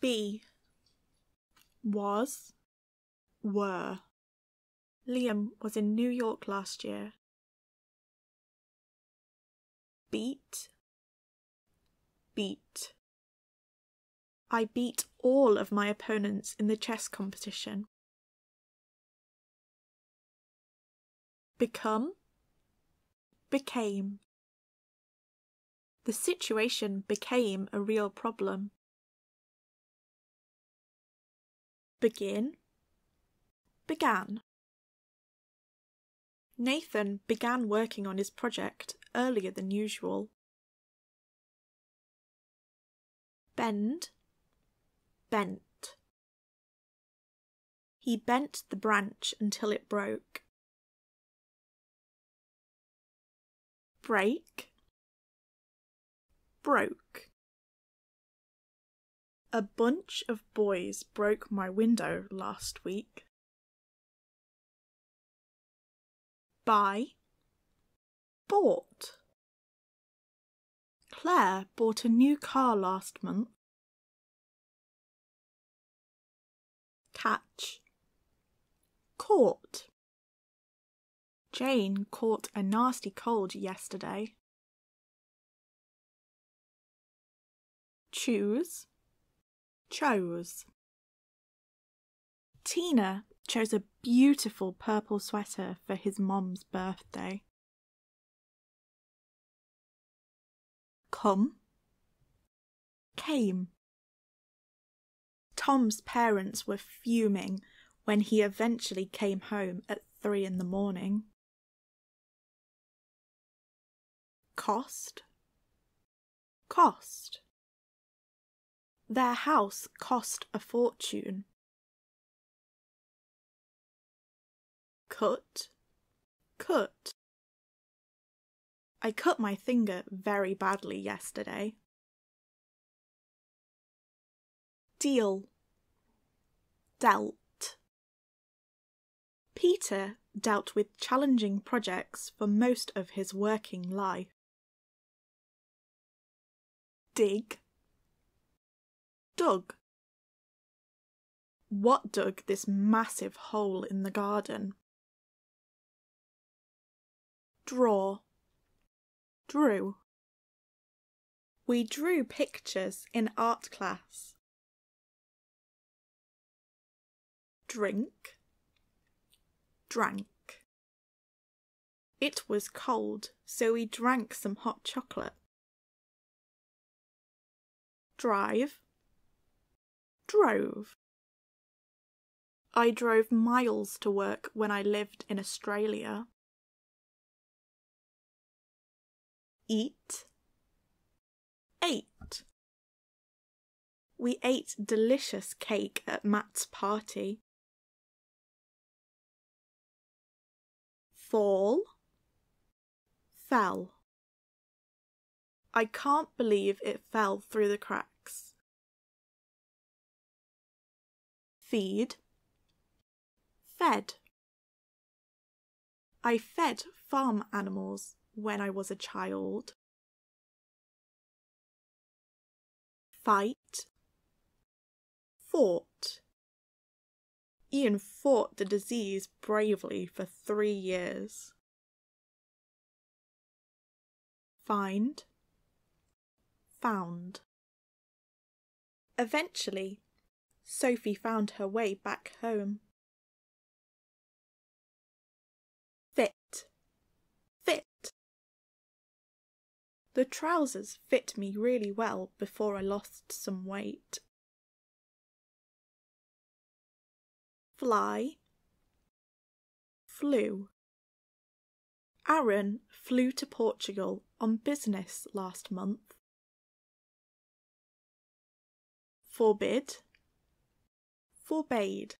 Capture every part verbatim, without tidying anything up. Be, was, were. Liam was in New York last year. Beat, beat. I beat all of my opponents in the chess competition. Become, became. The situation became a real problem. Begin, began. Nathan began working on his project earlier than usual. Bend, bent. He bent the branch until it broke. Break, broke. A bunch of boys broke my window last week. Buy, bought. Claire bought a new car last month. Catch, caught. Jane caught a nasty cold yesterday. Choose, chose. Tina chose a beautiful purple sweater for his mom's birthday. Come, came. Tom's parents were fuming when he eventually came home at three in the morning. Cost, cost. Their house cost a fortune. Cut, cut. I cut my finger very badly yesterday. Deal, dealt. Peter dealt with challenging projects for most of his working life. Dig, dug. What dug this massive hole in the garden? Draw, drew. We drew pictures in art class. Drink, drank. It was cold, so we drank some hot chocolate. Drive, drove. I drove miles to work when I lived in Australia. Eat, ate. We ate delicious cake at Matt's party. Fall, fell. I can't believe it fell through the cracks. Feed, fed. I fed farm animals when I was a child. Fight, fought. Ian fought the disease bravely for three years. Find, found. Eventually, Sophie found her way back home. Fit, fit. The trousers fit me really well before I lost some weight. Fly, flew. Aaron flew to Portugal on business last month. Forbid, forbade.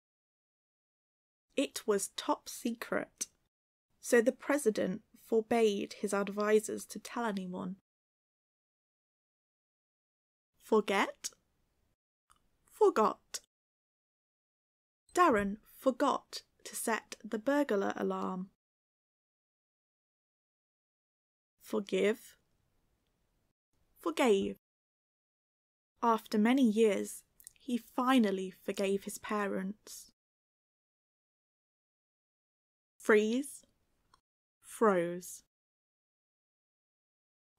It was top secret, so the president forbade his advisers to tell anyone. Forget, forgot. Darren forgot to set the burglar alarm. Forgive, forgave. After many years, he finally forgave his parents. Freeze, froze.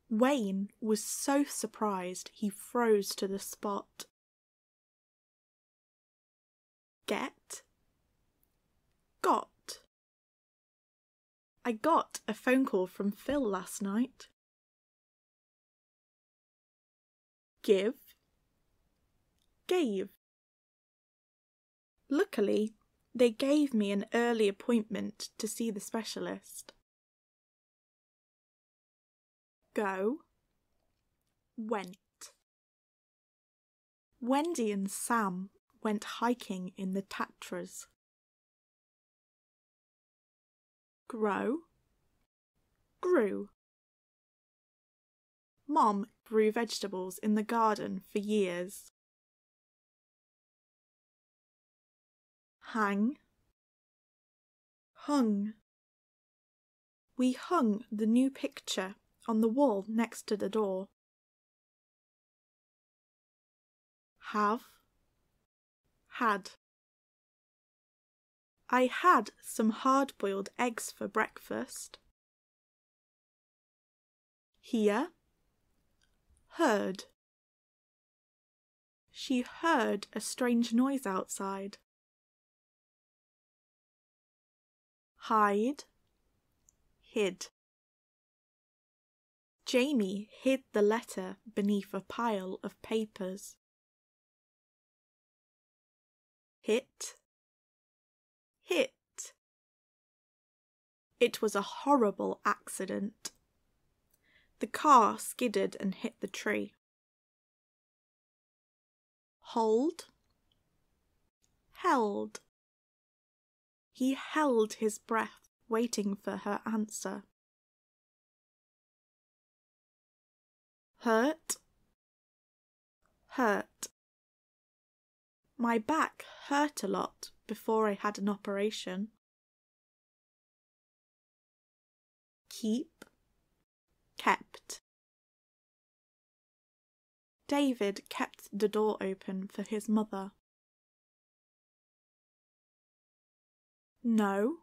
Wayne was so surprised he froze to the spot. Get, got. I got a phone call from Phil last night. Give, gave. Luckily, they gave me an early appointment to see the specialist. Go, went. Wendy and Sam went hiking in the Tatras. Grow, grew. Mom grew vegetables in the garden for years. Hang, hung. We hung the new picture on the wall next to the door. Have, had. I had some hard-boiled eggs for breakfast. Hear, heard. She heard a strange noise outside. Hide, hid. Jamie hid the letter beneath a pile of papers. Hit, hit. It was a horrible accident. The car skidded and hit the tree. Hold, held. He held his breath, waiting for her answer. Hurt, hurt. My back hurt a lot before I had an operation. Keep, kept. David kept the door open for his mother. No,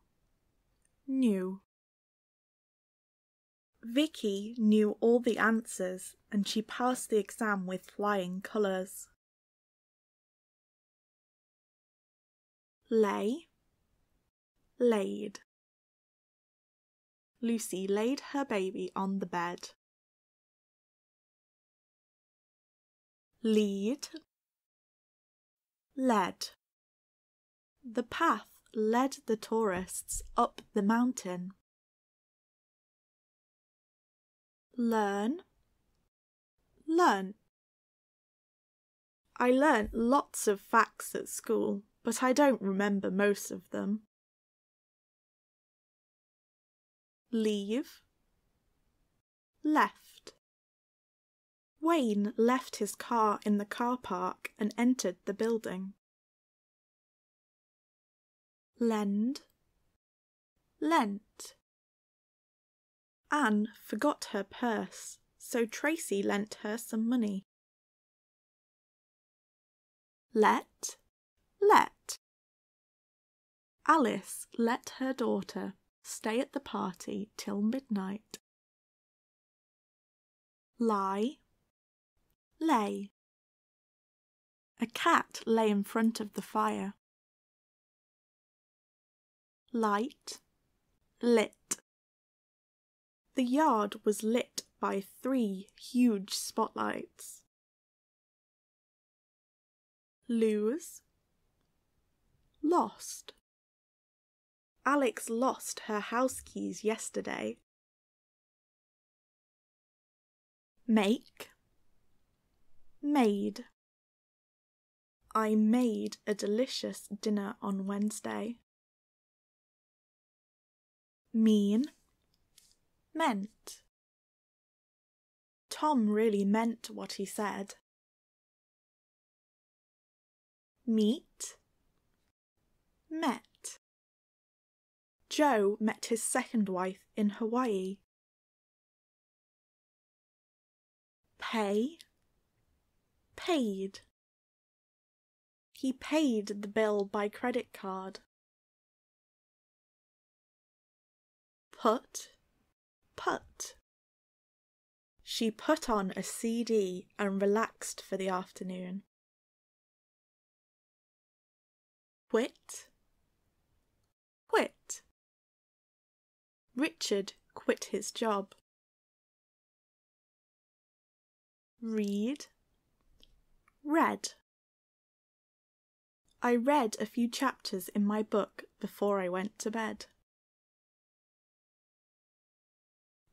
knew. Vicky knew all the answers and she passed the exam with flying colours. Lay, laid. Lucy laid her baby on the bed. Lead, led. The path led the tourists up the mountain. Learn, learn. I learnt lots of facts at school, but I don't remember most of them. Leave, left. Wayne left his car in the car park and entered the building. Lend, lent. Anne forgot her purse, so Tracy lent her some money. Let, let. Alice let her daughter stay at the party till midnight. Lie, lay. A cat lay in front of the fire. Light, lit. The yard was lit by three huge spotlights. Lose, lost. Alex lost her house keys yesterday. Make, made. I made a delicious dinner on Wednesday. Mean, meant. Tom really meant what he said. Meet, met. Joe met his second wife in Hawaii. Pay, paid. He paid the bill by credit card. Put, put. She put on a C D and relaxed for the afternoon. Quit, quit. Richard quit his job. Read, read. I read a few chapters in my book before I went to bed.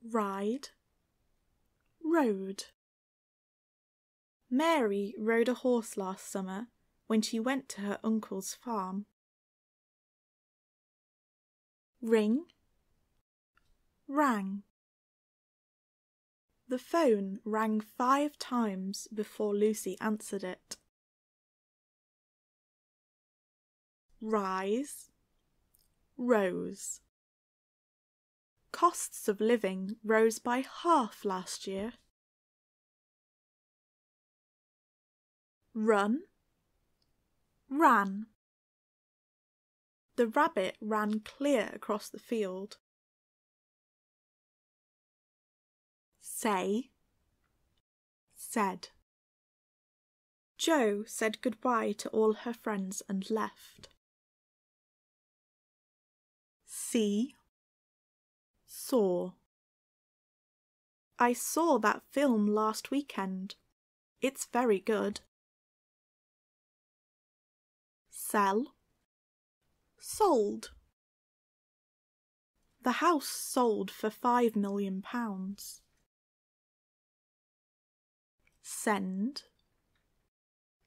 Ride, rode. Mary rode a horse last summer when she went to her uncle's farm. Ring, rang. The phone rang five times before Lucy answered it. Rise, rose. Costs of living rose by half last year. Run, ran. The rabbit ran clear across the field. Say, said. Jo said goodbye to all her friends and left. See, saw. I saw that film last weekend. It's very good. Sell, sold. The house sold for five million pounds. Send,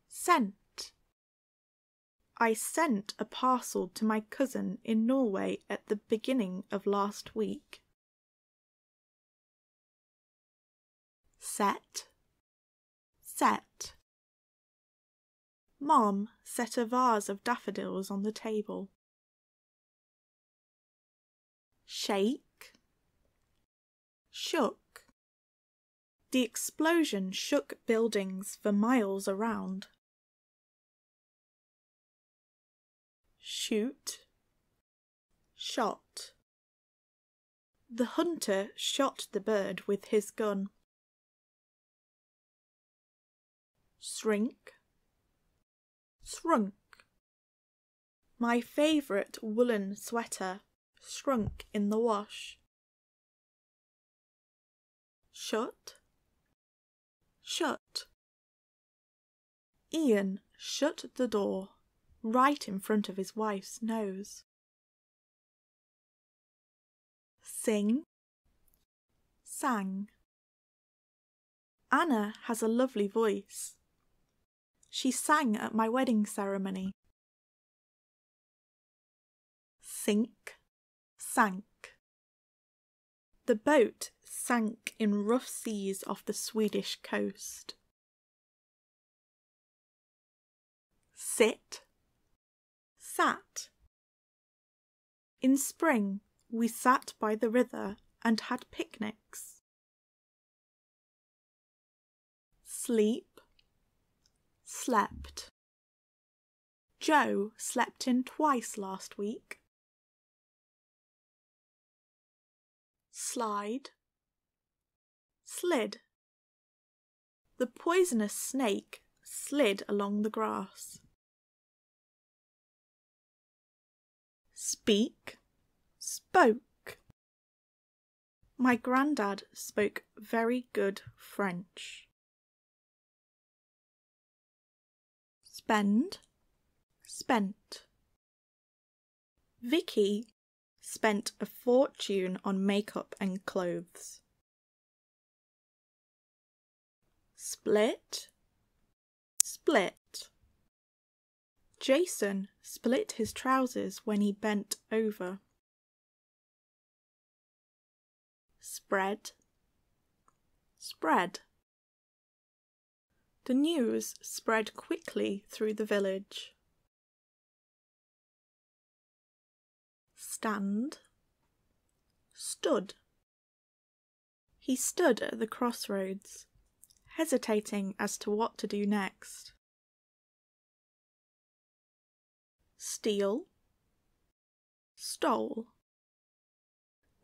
sent. I sent a parcel to my cousin in Norway at the beginning of last week. Set, set. Mom set a vase of daffodils on the table. Shake, shook. The explosion shook buildings for miles around. Shoot, shot. The hunter shot the bird with his gun. Shrink, shrunk. My favourite woollen sweater shrunk in the wash. Shut, shut. Ian shut the door right in front of his wife's nose. Sing, sang. Anna has a lovely voice. She sang at my wedding ceremony. Sink, sank. The boat sank in rough seas off the Swedish coast. Sit, sat. In spring, we sat by the river and had picnics. Sleep, slept. Jo slept in twice last week. Slide, slid. The poisonous snake slid along the grass. Speak, spoke. My granddad spoke very good French. Spend, spent. Vicky spent a fortune on makeup and clothes. Split, split. Jason split his trousers when he bent over. Spread, spread. The news spread quickly through the village. Stand, stood. He stood at the crossroads, hesitating as to what to do next. steal, stole.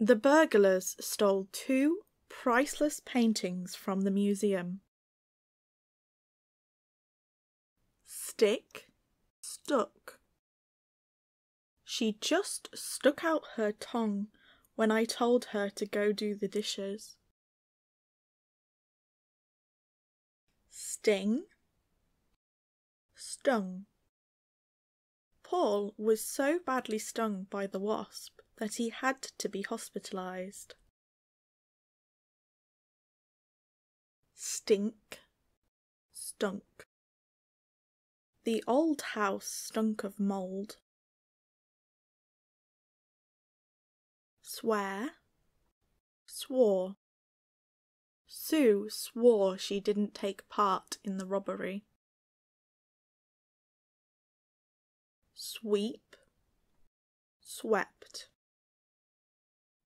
The burglars stole two priceless paintings from the museum. Stick, stuck. She just stuck out her tongue when I told her to go do the dishes. Sting, stung. Paul was so badly stung by the wasp that he had to be hospitalised. Stink, stunk. The old house stunk of mould. Swear, swore. Sue swore she didn't take part in the robbery. Sweep, swept.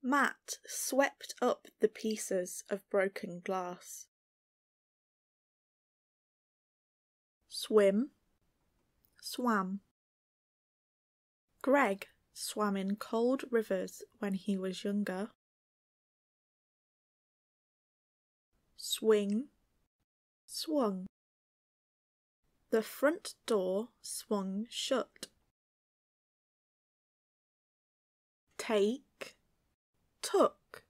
Matt swept up the pieces of broken glass. Swim, swam. Greg swam in cold rivers when he was younger. Swing, swung. The front door swung shut. Take, took.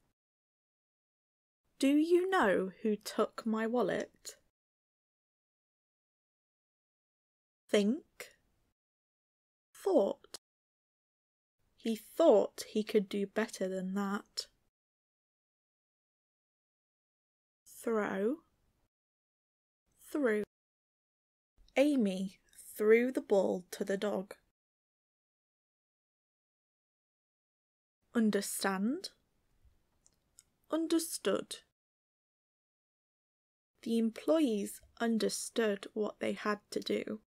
Do you know who took my wallet? Think, thought. He thought he could do better than that. Throw, threw. Amy threw the ball to the dog. Understand, understood. The employees understood what they had to do.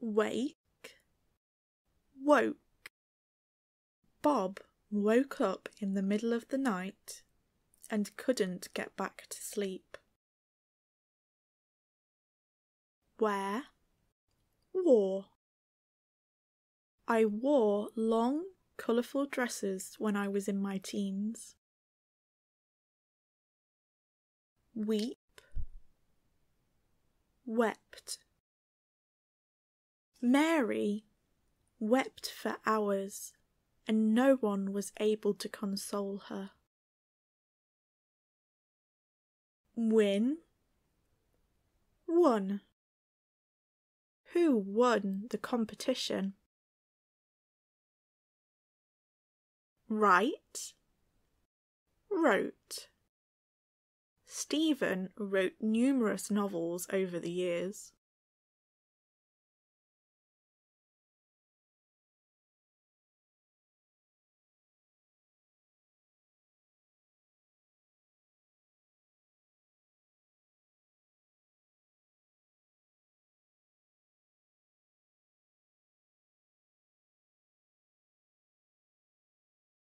Wake, woke. Bob woke up in the middle of the night and couldn't get back to sleep. Wear, wore. I wore long, colourful dresses when I was in my teens. Weep, wept. Mary wept for hours, and no one was able to console her. Win, won. Who won the competition? Write, wrote. Stephen wrote numerous novels over the years.